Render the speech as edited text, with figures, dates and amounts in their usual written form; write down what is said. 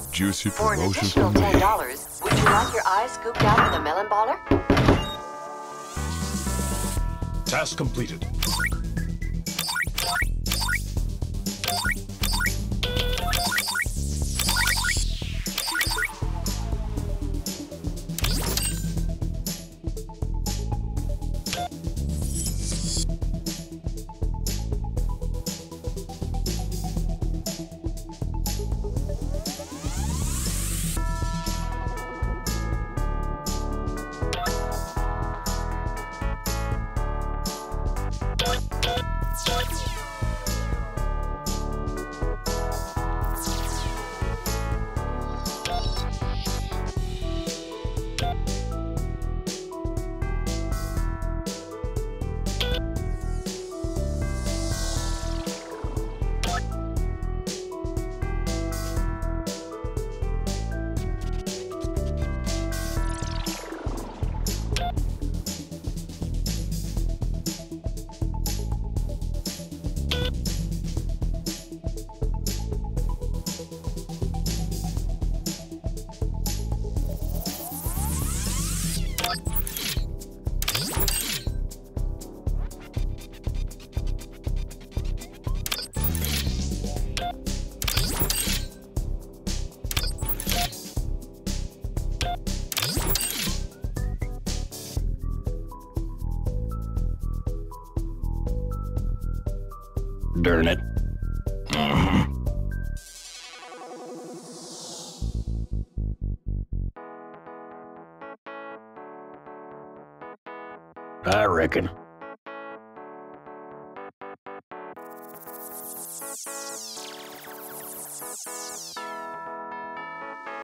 a juicy promotion for me. For an additional $10, would you like your eyes scooped out with a melon baller? Task completed. Darn it. I reckon.